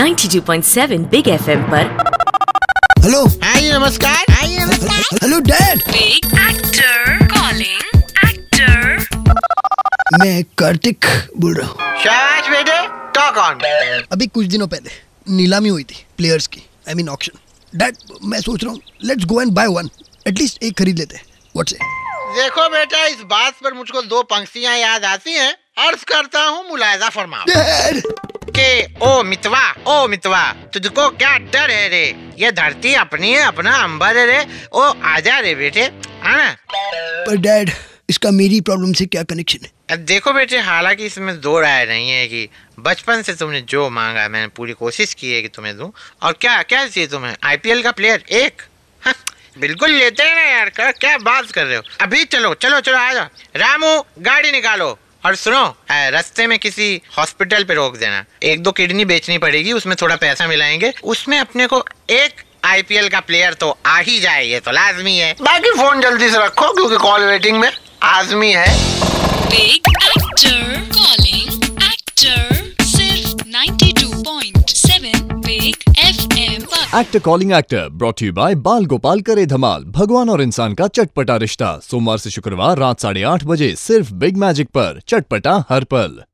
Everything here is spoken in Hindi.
92.7 Big FM पर। हेलो, आइए नमस्कार। Hello dad. Big actor calling actor. मैं कर्तिक बुड़ा। शाबाश बेटे, टॉक ऑन। अभी कुछ दिनों पहले नीलामी हुई थी प्लेयर्स की, आई मीन ऑक्शन। डैड, मैं सोच रहा हूँ let's go and buy one, at least एक खरीद लेते हैं। What's it? देखो बेटा, इस बात पर मुझको दो पंक्तियाँ याद आती हैं, अर्ज करता हूँ मुलायजा फरमाओ। के ओ मितवा तुझको क्या डर है रे, ये धरती अपनी है, अपना अंबर है रे, ओ आजा रे बेटे, है ना? पर डैड, इसका मेरी प्रॉब्लम से क्या कनेक्शन है? देखो बेटे, हालांकि इसमें दो राय नहीं है कि बचपन से तुमने जो मांगा मैंने पूरी कोशिश की है कि तुम्हें दूं, और क्या क्या चाहिए तुम्हें? IPL का प्लेयर एक? हाँ, बिल्कुल लेते हैं ना यार, क्या बात कर रहे हो? अभी चलो चलो चलो, आ जाओ। रामू, गाड़ी निकालो और सुनो, रास्ते में किसी हॉस्पिटल पे रोक देना। 1-2 किडनी बेचनी पड़ेगी, उसमें थोड़ा पैसा मिलाएंगे, उसमें अपने को एक IPL का प्लेयर तो आ ही जाए, ये तो लाजमी है। बाकी फोन जल्दी से रखो क्योंकि कॉल वेटिंग में आजमी है। बिग एक्टर कॉलिंग एक्टर, सिर्फ 92.7 big FM। Actor calling actor brought you by Bal Gopal. करे धमाल, भगवान और इंसान का चटपटा रिश्ता। सोमवार से शुक्रवार रात 8:30 बजे सिर्फ बिग मैजिक पर। चटपटा हर पल।